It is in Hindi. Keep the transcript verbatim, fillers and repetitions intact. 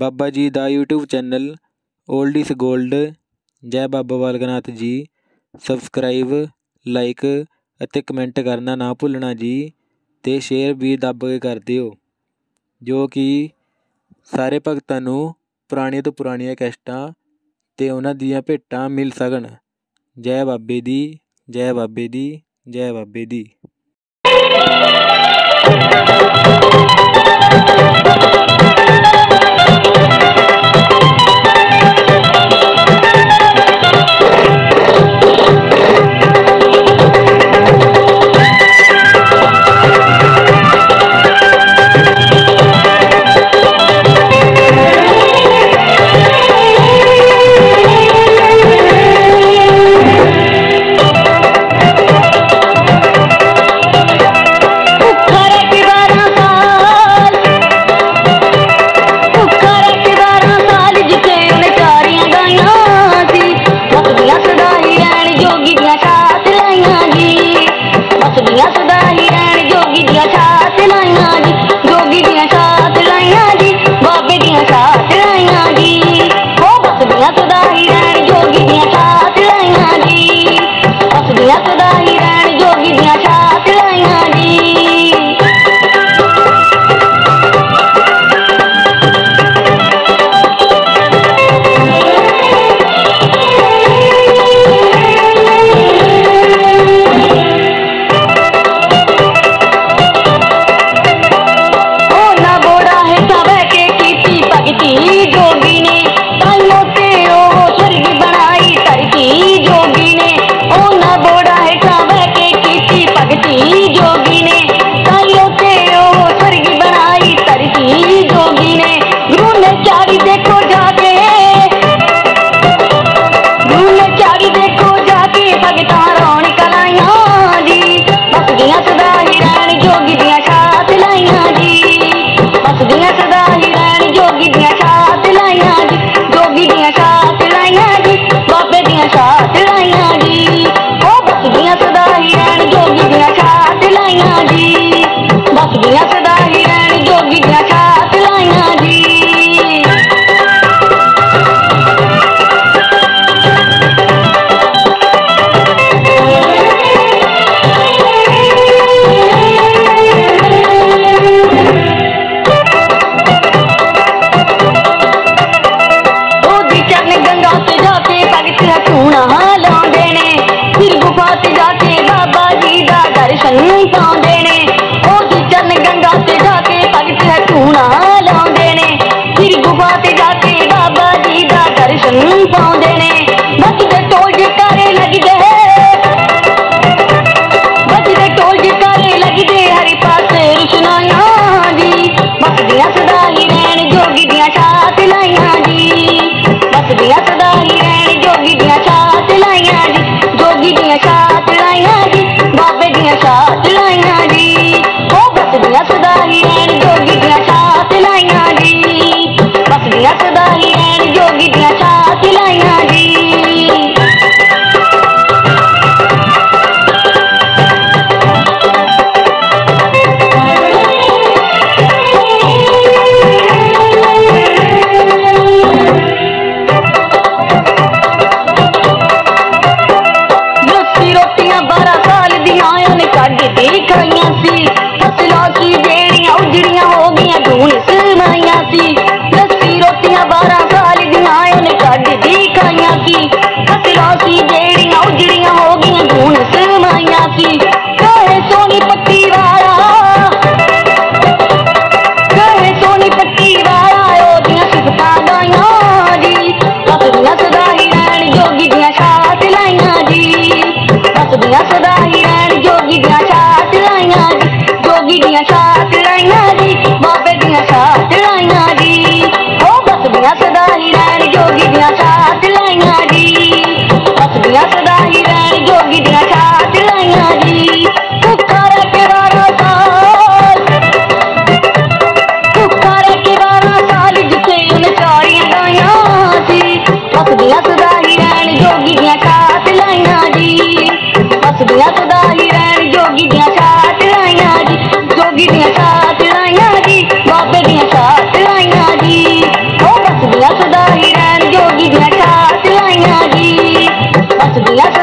बाबा जी दा YouTube channel old is gold. जय बाबा बालक नाथ जी। सबसक्राइब, लाइक अते कमेंट करना ना भुलना जी, ते शेयर भी दब के कर दिओ, जो कि सारे भगतां नूं पुराणियां तो पुराणियां कैस्टां ते उन्हां दियां भेटां मिल सकण। जय बाबे दी, जय बाबे दी, जय बाबे दी। बाबे दियां शाहतलाइयां जी। दिया।